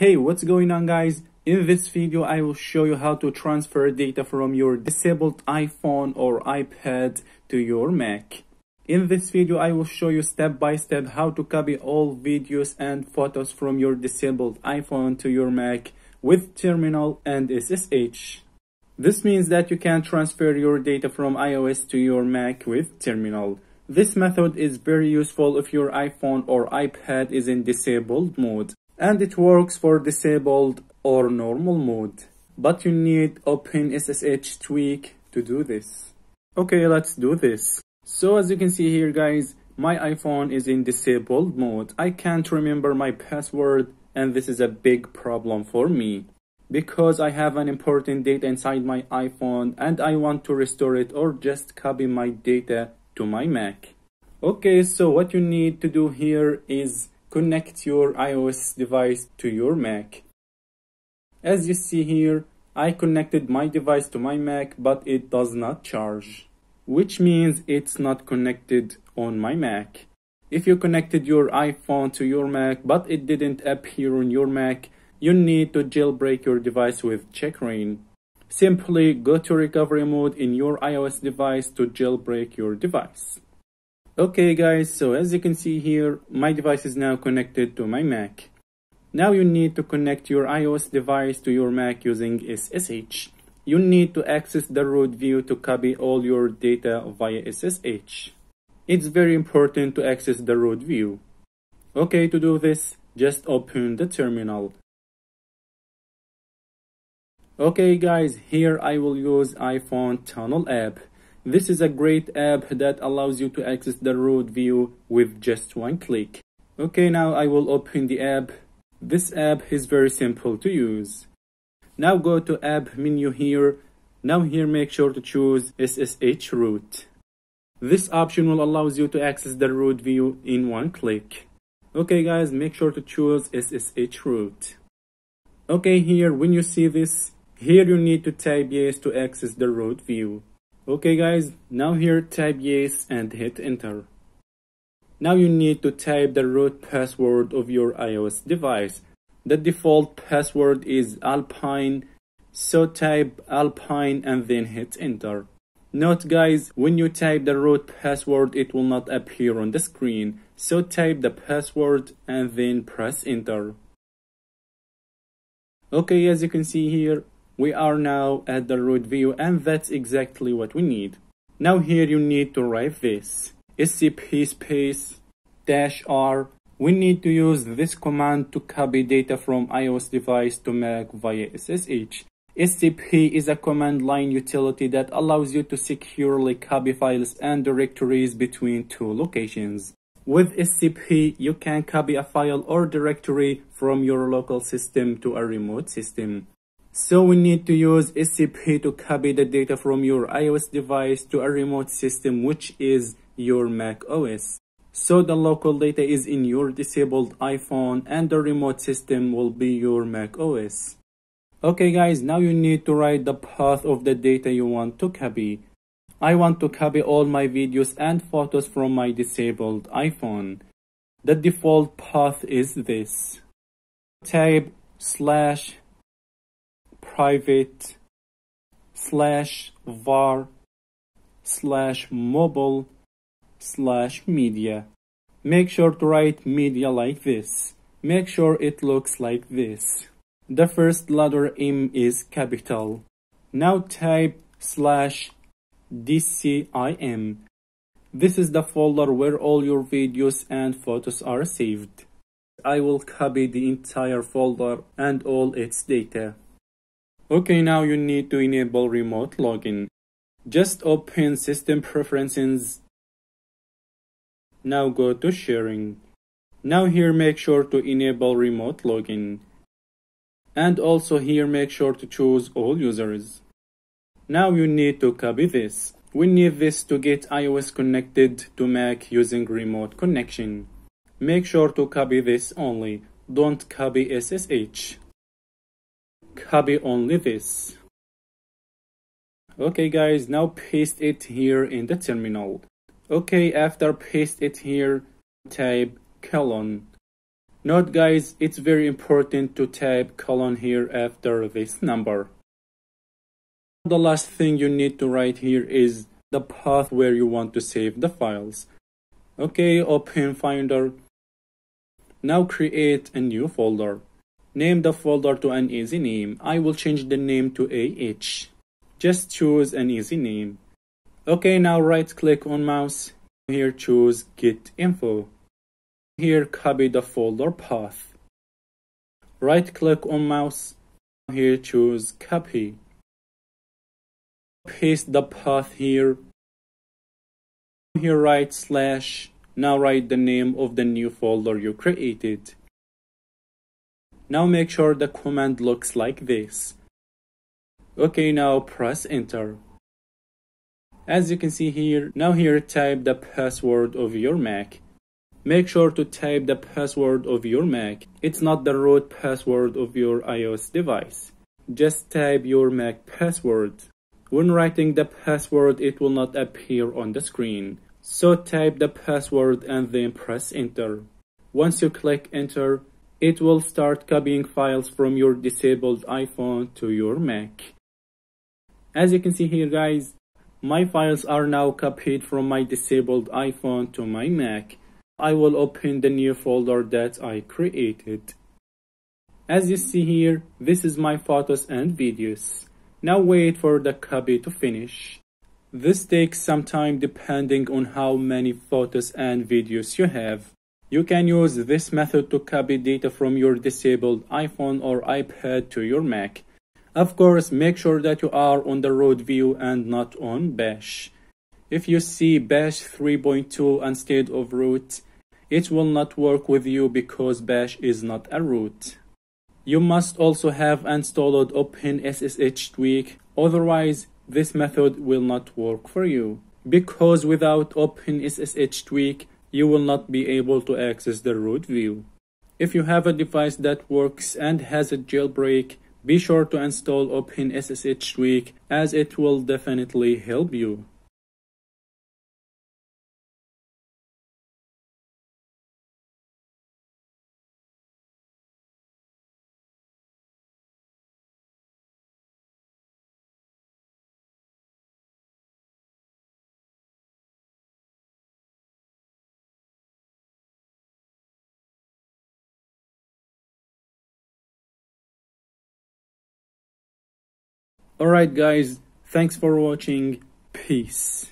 Hey, what's going on guys? In this video I will show you how to transfer data from your disabled iPhone or iPad to your Mac. In this video I will show you step by step how to copy all videos and photos from your disabled iPhone to your Mac with terminal and SSH. This means that you can transfer your data from iOS to your Mac with terminal. This method is very useful if your iPhone or iPad is in disabled mode. And it works for disabled or normal mode. But you need OpenSSH tweak to do this. Okay, let's do this. So as you can see here guys, my iPhone is in disabled mode. I can't remember my password and this is a big problem for me. Because I have an important data inside my iPhone and I want to restore it or just copy my data to my Mac. Okay, so what you need to do here is connect your iOS device to your Mac. As you see here, I connected my device to my Mac, but it does not charge, which means it's not connected on my Mac. If you connected your iPhone to your Mac, but it didn't appear on your Mac, you need to jailbreak your device with Checkra1n. Simply go to recovery mode in your iOS device to jailbreak your device. Okay guys, so as you can see here, my device is now connected to my Mac. Now you need to connect your iOS device to your Mac using SSH. You need to access the root view to copy all your data via SSH. It's very important to access the root view. Okay, to do this, just open the terminal. Okay guys, here I will use iPhone Tunnel App. This is a great app that allows you to access the root view with just one click. Okay, now I will open the app. This app is very simple to use. Now go to app menu here. Now here make sure to choose SSH root. This option will allows you to access the root view in one click. Okay guys, make sure to choose SSH root. Okay, here when you see this, here you need to type yes to access the root view. Okay guys, now here type yes and hit enter. Now you need to type the root password of your iOS device. The default password is Alpine, so type Alpine and then hit enter. Note guys, when you type the root password it will not appear on the screen, so type the password and then press enter. Okay, as you can see here, we are now at the root view and that's exactly what we need. Now here you need to write this SCP space -R. We need to use this command to copy data from iOS device to Mac via SSH. SCP is a command line utility that allows you to securely copy files and directories between two locations. With SCP, you can copy a file or directory from your local system to a remote system. So we need to use SCP to copy the data from your iOS device to a remote system, which is your Mac OS. So the local data is in your disabled iPhone and the remote system will be your Mac OS. Okay guys, now you need to write the path of the data you want to copy. I want to copy all my videos and photos from my disabled iPhone. The default path is this. Type /private/var/mobile/media. Make sure to write media like this. Make sure it looks like this. The first letter M is capital. Now type /DCIM. This is the folder where all your videos and photos are saved. I will copy the entire folder and all its data. Okay, now you need to enable remote login. Just open system preferences. Now go to sharing. Now here make sure to enable remote login. And also here make sure to choose all users. Now you need to copy this. We need this to get iOS connected to Mac using remote connection. Make sure to copy this only. Don't copy SSH. Copy only this. Okay guys, now paste it here in the terminal. Okay, after paste it here, type : Note guys, it's very important to type colon here after this number. The last thing you need to write here is the path where you want to save the files. Okay, open Finder. Now create a new folder. Name the folder to an easy name. I will change the name to AH. Just choose an easy name. Okay, now right click on mouse. Here choose Get Info. Here copy the folder path. Right click on mouse. Here choose Copy. Paste the path here. Here write /. Now write the name of the new folder you created. Now make sure the command looks like this. Okay, now press enter. As you can see here, now here type the password of your Mac. Make sure to type the password of your Mac. It's not the root password of your iOS device. Just type your Mac password. When writing the password, it will not appear on the screen. So type the password and then press enter. Once you click enter, it will start copying files from your disabled iPhone to your Mac. As you can see here guys, my files are now copied from my disabled iPhone to my Mac. I will open the new folder that I created. As you see here, this is my photos and videos. Now wait for the copy to finish. This takes some time depending on how many photos and videos you have. You can use this method to copy data from your disabled iPhone or iPad to your Mac. Of course, make sure that you are on the root view and not on bash. If you see bash 3.2 instead of root, it will not work with you because bash is not a root. You must also have installed OpenSSH tweak, otherwise this method will not work for you. Because without OpenSSH tweak, you will not be able to access the root view. If you have a device that works and has a jailbreak, be sure to install OpenSSH tweak as it will definitely help you. Alright guys, thanks for watching. Peace.